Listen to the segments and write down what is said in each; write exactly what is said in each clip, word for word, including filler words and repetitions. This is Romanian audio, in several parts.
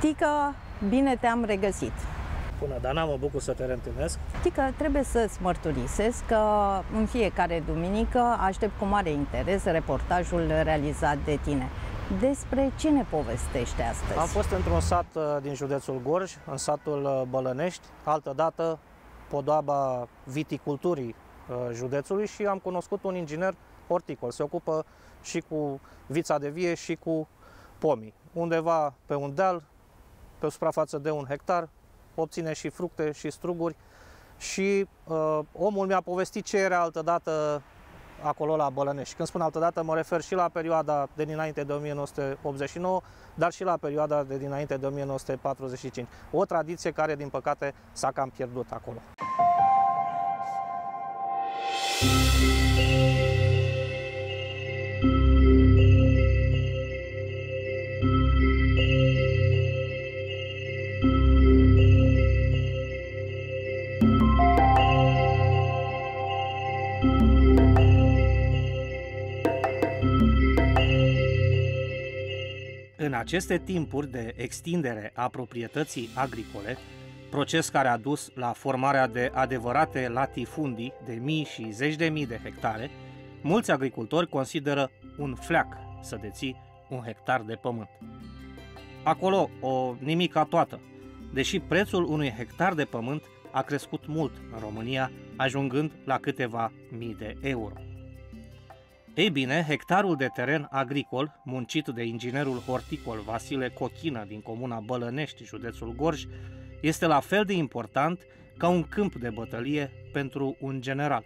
Tică, bine te-am regăsit! Bună, Dana, mă bucur să te reîntâlnesc. Tică, trebuie să-ți mărturisesc că în fiecare duminică aștept cu mare interes reportajul realizat de tine. Despre ce ne povestești astăzi? Am fost într-un sat din județul Gorj, în satul Bălănești, altădată podoaba viticulturii județului, și am cunoscut un inginer horticol. Se ocupă și cu vița de vie și cu pomii. Undeva pe un deal, pe o suprafață de un hectar, obține și fructe și struguri, și uh, omul mi-a povestit ce era altădată acolo la Bălănești. Când spun altădată, mă refer și la perioada de dinainte de o mie nouă sute optzeci și nouă, dar și la perioada de dinainte de o mie nouă sute patruzeci și cinci. O tradiție care, din păcate, s-a cam pierdut acolo. În aceste timpuri de extindere a proprietății agricole, proces care a dus la formarea de adevărate latifundii de mii și zeci de mii de hectare, mulți agricultori consideră un fleac să deții un hectar de pământ. Acolo o nimica toată, deși prețul unui hectar de pământ a crescut mult în România, ajungând la câteva mii de euro. Ei bine, hectarul de teren agricol, muncit de inginerul horticol Vasile Cochină din comuna Bălănești, județul Gorj, este la fel de important ca un câmp de bătălie pentru un general.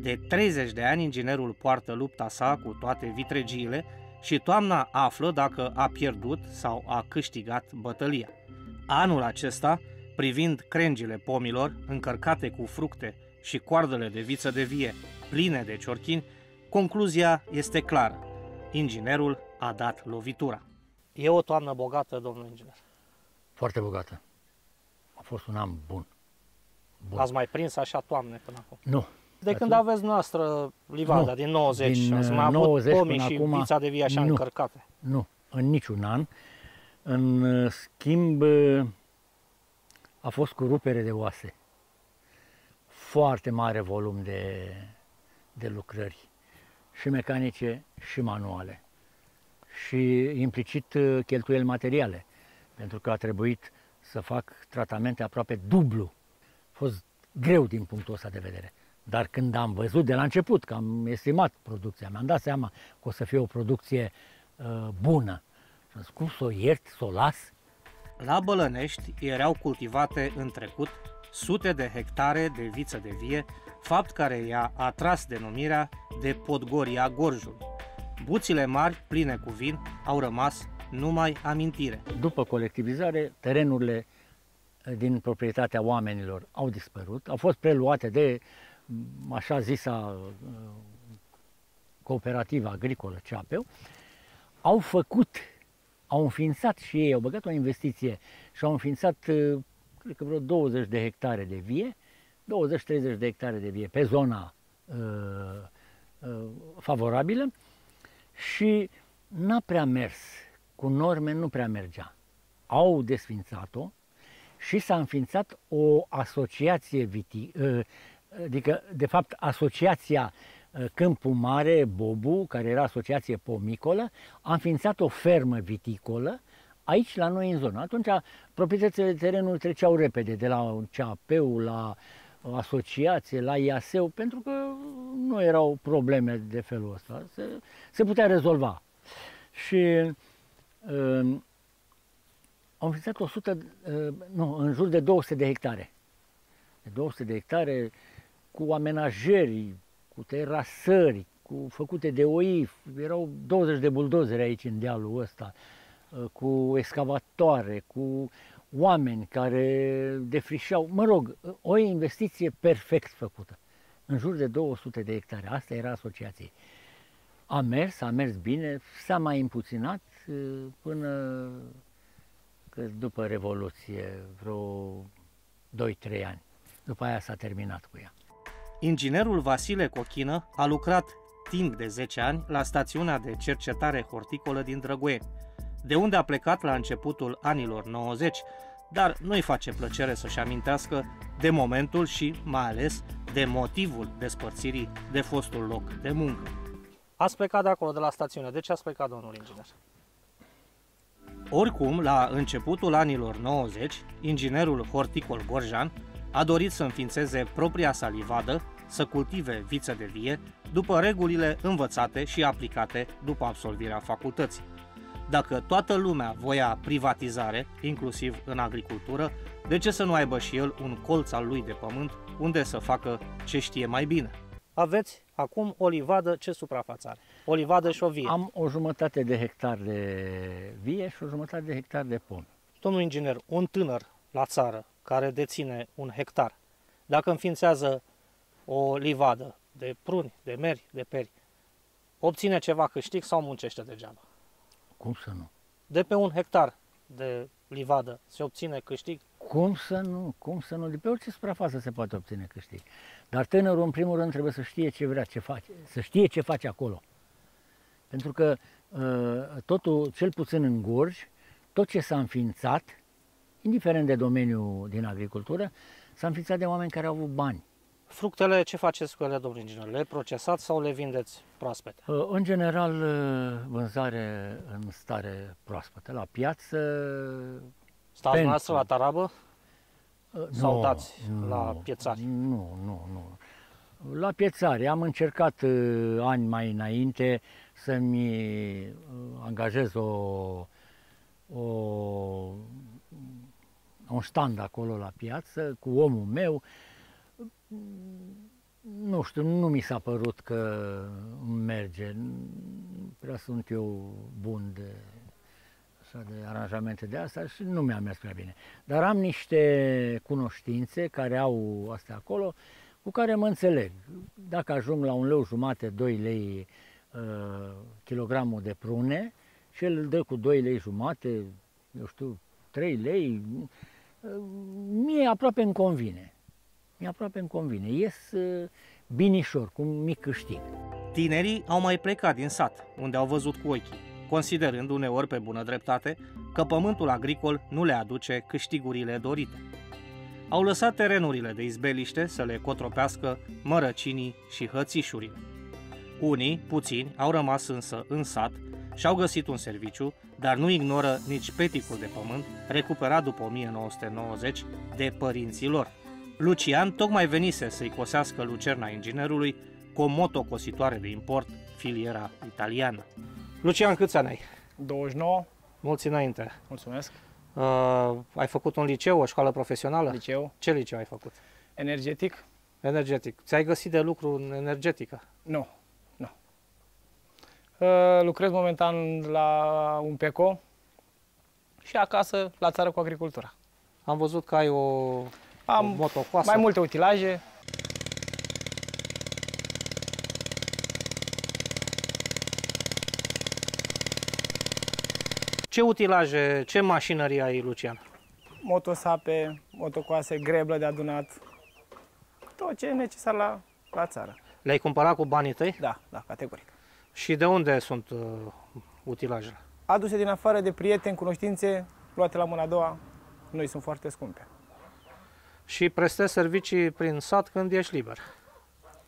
De treizeci de ani, inginerul poartă lupta sa cu toate vitregiile și toamna află dacă a pierdut sau a câștigat bătălia. Anul acesta, privind crengile pomilor, încărcate cu fructe și coardele de viță de vie pline de ciorchini, concluzia este clară. Inginerul a dat lovitura. E o toamnă bogată, domnul inginer. Foarte bogată. A fost un an bun. bun. Ați mai prins așa toamne până acum? Nu. De atunci... când aveți noastră livada, nu. Din nouăzeci, din ați mai nouăzeci avut pomii și acum... vița de vie așa nu. încărcate? Nu, în niciun an. În schimb, a fost cu rupere de oase. Foarte mare volum de, de lucrări. Și mecanice, și manuale. Și implicit cheltuieli materiale, pentru că a trebuit să fac tratamente aproape dublu. A fost greu din punctul ăsta de vedere. Dar când am văzut de la început, că am estimat producția, mi-am dat seama că o să fie o producție uh, bună. Și am zis, cum să o iert, să o las? La Bălănești erau cultivate în trecut sute de hectare de viță de vie, fapt care i-a atras denumirea de Podgoria Gorjului. Buțile mari, pline cu vin, au rămas numai amintire. După colectivizare, terenurile din proprietatea oamenilor au dispărut, au fost preluate de așa zisa Cooperativa Agricolă Ceapeu, au făcut, au înființat și ei, au băgat o investiție și au înființat, cred că vreo douăzeci de hectare de vie, douăzeci treizeci de hectare de vie pe zona uh, uh, favorabilă, și n-a prea mers, cu norme nu prea mergea. Au desfințat-o și s-a înființat o asociație viti, uh, adică de fapt asociația uh, Câmpul Mare, Bobu, care era asociație pomicolă, a înființat o fermă viticolă aici la noi în zonă. Atunci proprietățile de terenul treceau repede de la Ceapeu la asociație, la Iaseu, pentru că nu erau probleme de felul ăsta, se, se putea rezolva. Și uh, au înființat o sută, uh, nu, în jur de două sute de hectare. De două sute de hectare cu amenajări, cu terasări, cu făcute de O I F, erau douăzeci de buldozere aici în dealul ăsta, uh, cu excavatoare, cu oameni care defrișau, mă rog, o investiție perfect făcută, în jur de două sute de hectare. Asta era asociația. A mers, a mers bine, s-a mai împuținat până că după Revoluție, vreo doi trei ani. După aia s-a terminat cu ea. Inginerul Vasile Cochină a lucrat timp de zece ani la stațiunea de cercetare horticolă din Drăguie. de unde a plecat la începutul anilor nouăzeci, dar nu-i face plăcere să-și amintească de momentul și, mai ales, de motivul despărțirii de fostul loc de muncă. Ați plecat de acolo, de la stațiune. De ce ați plecat, domnul inginer? Oricum, la începutul anilor nouăzeci, inginerul horticol Gorjan a dorit să înființeze propria sa livadă, să cultive viță de vie, după regulile învățate și aplicate după absolvirea facultății. Dacă toată lumea voia privatizare, inclusiv în agricultură, de ce să nu aibă și el un colț al lui de pământ unde să facă ce știe mai bine? Aveți acum o livadă, ce suprafață are? O livadă și o vie. Am o jumătate de hectar de vie și o jumătate de hectar de pom. Domnul inginer, un tânăr la țară care deține un hectar, dacă înființează o livadă de pruni, de meri, de peri, obține ceva câștig sau muncește degeaba? Cum să nu? De pe un hectar de livadă se obține câștig? Cum să nu? Cum să nu? De pe orice suprafață se poate obține câștig. Dar tânărul, în primul rând, trebuie să știe ce vrea, ce face, să știe ce face acolo. Pentru că totul, cel puțin în Gorj, tot ce s-a înființat, indiferent de domeniul din agricultură, s-a înființat de oameni care au avut bani. Fructele, ce faceți cu ele, domnul inginer? Le procesați sau le vindeți proaspete? În general, vânzare în stare proaspete. La piață... Stați pentru... la tarabă? Nu, sau dați nu, la piețari? Nu, nu, nu. La piețari. Am încercat ani mai înainte să-mi angajez o, o, un stand acolo la piață cu omul meu. Nu știu, nu mi s-a părut că merge. Prea sunt eu bun de, de aranjamente de asta și nu mi-a mers prea bine. Dar am niște cunoștințe care au astea acolo, cu care mă înțeleg. Dacă ajung la un leu jumate, doi lei uh, kilogramul de prune și el îl dă cu doi lei jumate, eu știu, trei lei, uh, mie aproape îmi convine. Mi aproape îmi convine. Ies binișor, cu un mic câștig. Tinerii au mai plecat din sat, unde au văzut cu ochii, considerând uneori pe bună dreptate că pământul agricol nu le aduce câștigurile dorite. Au lăsat terenurile de izbeliște să le cotropească mărăcinii și hățișurile. Unii, puțini, au rămas însă în sat și au găsit un serviciu, dar nu ignoră nici peticul de pământ recuperat după o mie nouă sute nouăzeci de părinții lor. Lucian tocmai venise să-i cosească lucerna inginerului cu o motocositoare de import, filiera italiană. Lucian, câți ani ai? douăzeci și nouă. Mulți înainte. Mulțumesc. Uh, ai făcut un liceu, o școală profesională? Liceu. Ce liceu ai făcut? Energetic. Energetic. Ți-ai găsit de lucru în energetică? Nu. Nu. Uh, lucrez momentan la un P E C O și acasă, la țară, cu agricultura. Am văzut că ai o... Am mai multe utilaje. Ce utilaje, ce mașinărie ai, Lucian? Motosape, motocoase, greblă de adunat, tot ce e necesar la, la țară. Le-ai cumpărat cu banii tăi? Da, da, categoric. Și de unde sunt uh, utilajele? Aduse din afară de prieteni, cunoștințe, luate la mâna a doua, nu sunt foarte scumpe. Și prestezi servicii prin sat când ești liber?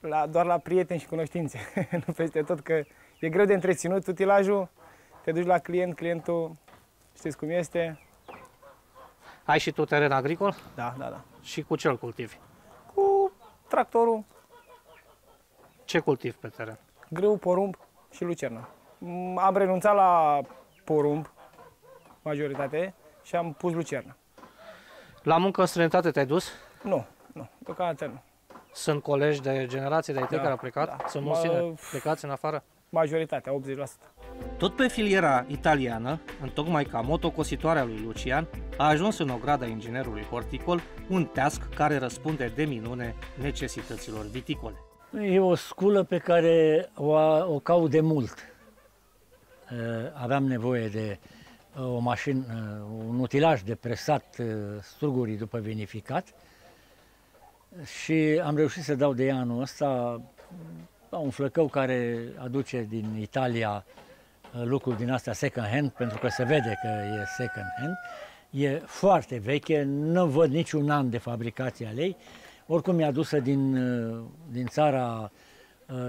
La, doar la prieteni și cunoștințe, nu peste tot, că e greu de întreținut utilajul, te duci la client, clientul, știți cum este. Ai și tu teren agricol? Da, da, da. Și cu ce îl cultivi? Cu tractorul. Ce cultivi pe teren? Grâu, porumb și lucernă. Am renunțat la porumb, majoritate, și am pus lucernă. La muncă în străinătate te-ai dus? Nu, nu, deocamdată nu. Sunt colegi de generație de-ai tăi care au plecat? Da. Sunt mulți plecați în afară? Majoritatea, optzeci la sută. Tot pe filiera italiană, întocmai ca motocositoarea lui Lucian, a ajuns în ograda inginerului horticol un teasc care răspunde de minune necesităților viticole. E o sculă pe care o, o caut de mult. Aveam nevoie de... o mașină, un utilaj de presat strugurii după vinificat și am reușit să dau de ea anul ăsta un flăcău care aduce din Italia lucruri din astea second hand, pentru că se vede că e second hand. E foarte veche, nu văd niciun an de fabricație al ei. Oricum e adusă din, din țara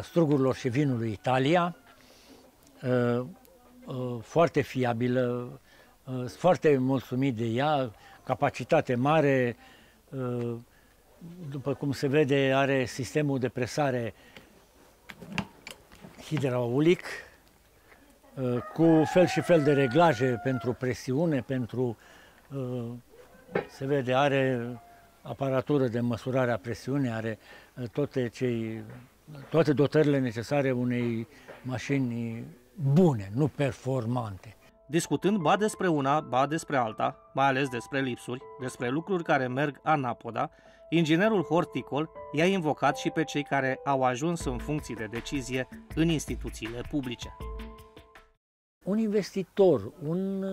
strugurilor și vinului, Italia. Foarte fiabilă, foarte mulțumit de ea, capacitate mare. După cum se vede, are sistemul de presare hidraulic cu fel și fel de reglaje pentru presiune, pentru, se vede, are aparatură de măsurare a presiunii, are toate, cei, toate dotările necesare unei mașini bune, nu performante. Discutând ba despre una, ba despre alta, mai ales despre lipsuri, despre lucruri care merg anapoda, inginerul horticol i-a invocat și pe cei care au ajuns în funcții de decizie în instituțiile publice. Un investitor, un,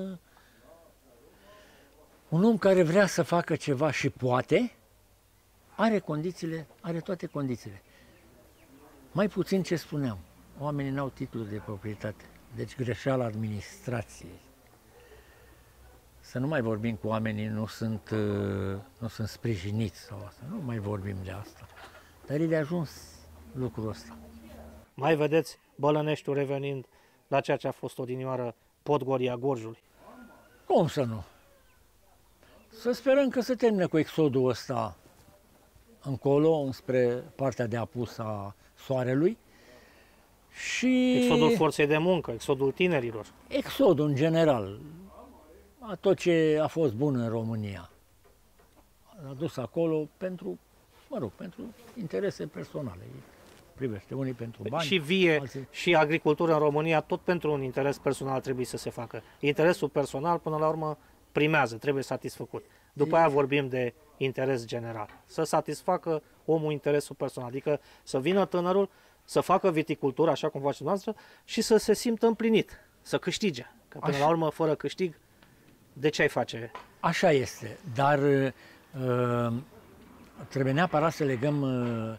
un om care vrea să facă ceva și poate, are condițiile, are toate condițiile. Mai puțin ce spuneam, oamenii n-au titluri de proprietate, deci greșeala administrației. Să nu mai vorbim cu oamenii, nu sunt, nu sunt sprijiniți sau asta, nu mai vorbim de asta. Dar e de ajuns lucrul ăsta. Mai vedeți Bălăneștiul revenind la ceea ce a fost odinioară Podgoria Gorjului? Cum să nu? Să sperăm că se termine cu exodul ăsta încolo, înspre partea de apus a soarelui. Și exodul forței de muncă, exodul tinerilor. Exodul în general, a tot ce a fost bun în România. L-a dus acolo pentru, mă rog, pentru interese personale. Privește, unii pentru bani, și vie, alții... și agricultură în România, tot pentru un interes personal trebuie să se facă. Interesul personal, până la urmă, primează, trebuie satisfăcut. După e... aia vorbim de interes general. Să satisfacă omul interesul personal, adică să vină tânărul, să facă viticultură, așa cum face noastră, și să se simtă împlinit, să câștige. Că până așa... la urmă, fără câștig, de ce ai face? Așa este, dar uh, trebuie neapărat să legăm... Uh,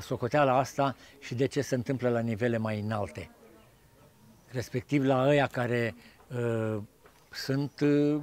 socoteala asta și de ce se întâmplă la nivele mai înalte. Respectiv la ăia care uh, sunt, uh,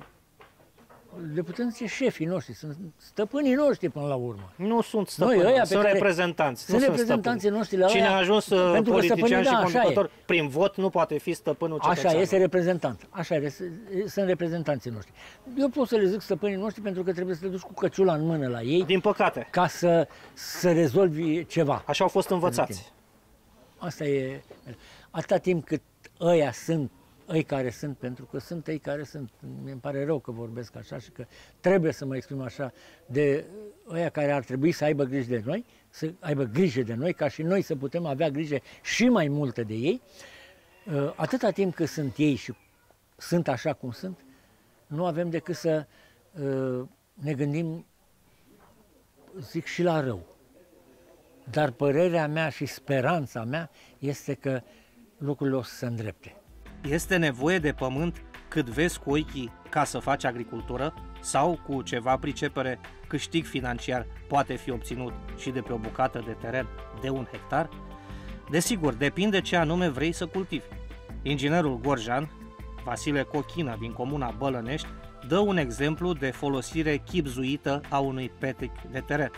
le putem zice, șefii noștri, sunt stăpânii noștri până la urmă. Nu sunt stăpâni, noi, sunt reprezentanți. Sunt reprezentanții noștri la cine aia, a ajuns politician și da, conducător prin vot nu poate fi stăpânul cetățeanului. Așa este reprezentant, așa este, sunt reprezentanții noștri. Eu pot să le zic stăpânii noștri pentru că trebuie să te duci cu căciula în mână la ei. Din păcate. Ca să, să rezolvi ceva. Așa au fost învățați. Asta e... Atâta timp cât ăia sunt ei care sunt, pentru că sunt ei care sunt. Mi-mi pare rău că vorbesc așa și că trebuie să mă exprim așa, de ăia care ar trebui să aibă grijă de noi, să aibă grijă de noi, ca și noi să putem avea grijă și mai multă de ei. Atâta timp cât sunt ei și sunt așa cum sunt, nu avem decât să ne gândim, zic, și la rău. Dar părerea mea și speranța mea este că lucrurile o să se îndrepte. Este nevoie de pământ cât vezi cu ochii ca să faci agricultură sau cu ceva pricepere câștig financiar poate fi obținut și de pe o bucată de teren de un hectar? Desigur, depinde ce anume vrei să cultivi. Inginerul Gorjan, Vasile Cochină din comuna Bălănești, dă un exemplu de folosire chibzuită a unui petic de teren.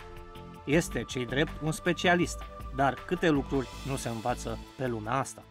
Este, ce-i drept, un specialist, dar câte lucruri nu se învață pe lumea asta.